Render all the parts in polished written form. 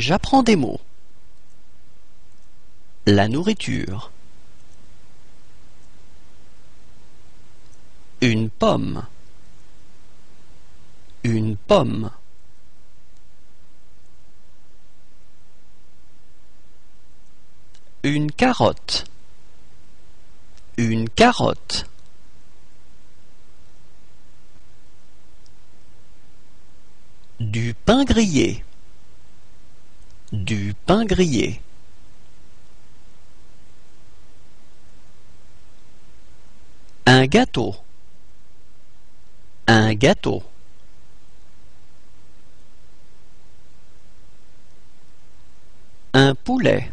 J'apprends des mots. La nourriture. Une pomme. Une pomme. Une carotte. Une carotte. Du pain grillé. Du pain grillé. Un gâteau. Un gâteau. Un poulet.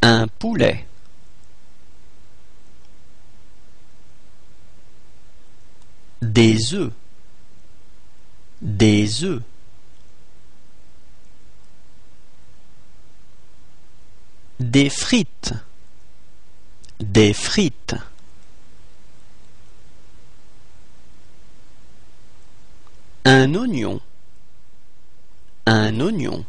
Un poulet. Des œufs. Des œufs. Des frites. Des frites. Un oignon. Un oignon.